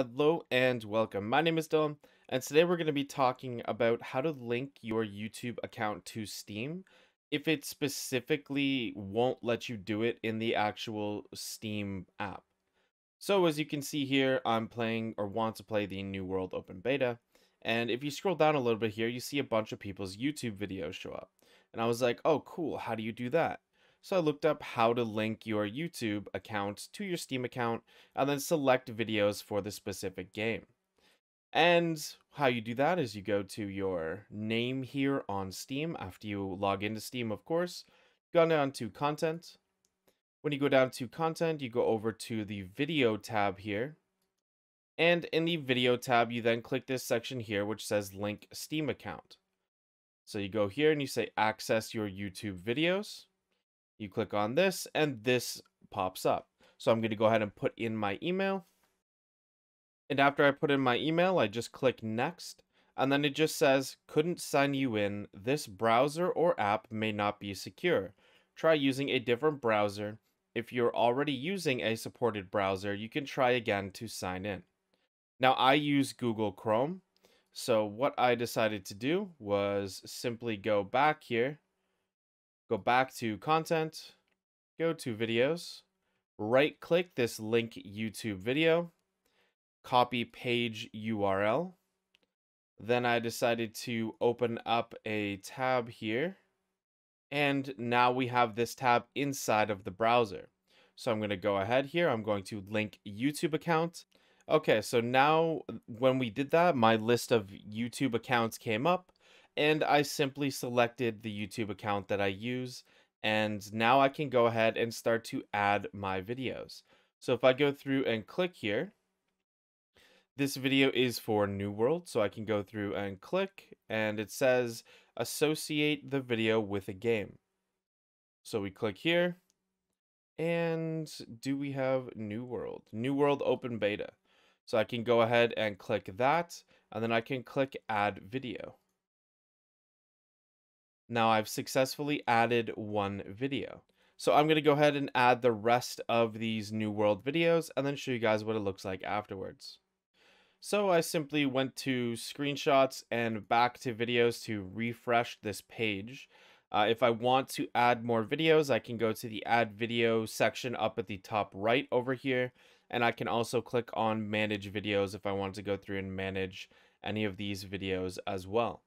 Hello and welcome. My name is Dylan, and today we're going to be talking about how to link your YouTube account to Steam if it specifically won't let you do it in the actual Steam app. So as you can see here, I'm playing or want to play the New World Open Beta, and if you scroll down a little bit here, you see a bunch of people's YouTube videos show up. And I was like, oh cool, how do you do that? So I looked up how to link your YouTube account to your Steam account and then select videos for the specific game. And how you do that is you go to your name here on Steam after you log into Steam, of course. Go down to content. When you go down to content, you go over to the video tab here. And in the video tab, you then click this section here which says link Steam account. So you go here and you say access your YouTube videos. You click on this and this pops up. So I'm going to go ahead and put in my email. And after I put in my email, I just click next. And then it just says, couldn't sign you in. This browser or app may not be secure. Try using a different browser. If you're already using a supported browser, you can try again to sign in. Now I use Google Chrome. So what I decided to do was simply go back here. Go back to content, go to videos, right click this link YouTube video, copy page URL. Then I decided to open up a tab here. And now we have this tab inside of the browser. So I'm going to go ahead here. I'm going to link YouTube account. Okay, so now when we did that, my list of YouTube accounts came up. And I simply selected the YouTube account that I use, and now I can go ahead and start to add my videos. So if I go through and click here, this video is for New World, so I can go through and click, and it says associate the video with a game. So we click here, and do we have New World? New World Open Beta. So I can go ahead and click that, and then I can click add video. Now I've successfully added one video. So I'm going to go ahead and add the rest of these New World videos and then show you guys what it looks like afterwards. So I simply went to screenshots and back to videos to refresh this page. If I want to add more videos, I can go to the add video section up at the top right over here. And I can also click on manage videos if I want to go through and manage any of these videos as well.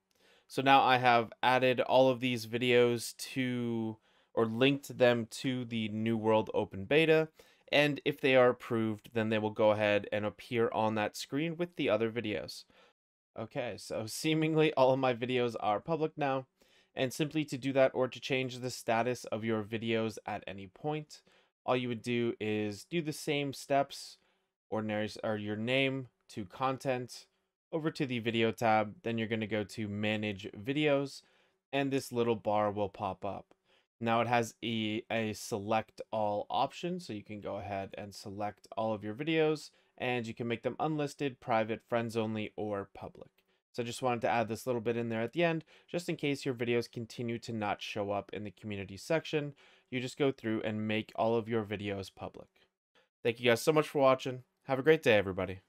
So now I have added all of these videos to, or linked them to the New World Open Beta. And if they are approved, then they will go ahead and appear on that screen with the other videos. Okay, so seemingly all of my videos are public now. And simply to do that or to change the status of your videos at any point, all you would do is do the same steps, ordinaries are your name to content, over to the video tab, then you're going to go to manage videos and this little bar will pop up. Now it has a select all option, so you can go ahead and select all of your videos and you can make them unlisted, private, friends only, or public. So I just wanted to add this little bit in there at the end, just in case your videos continue to not show up in the community section. You just go through and make all of your videos public. Thank you guys so much for watching. Have a great day, everybody.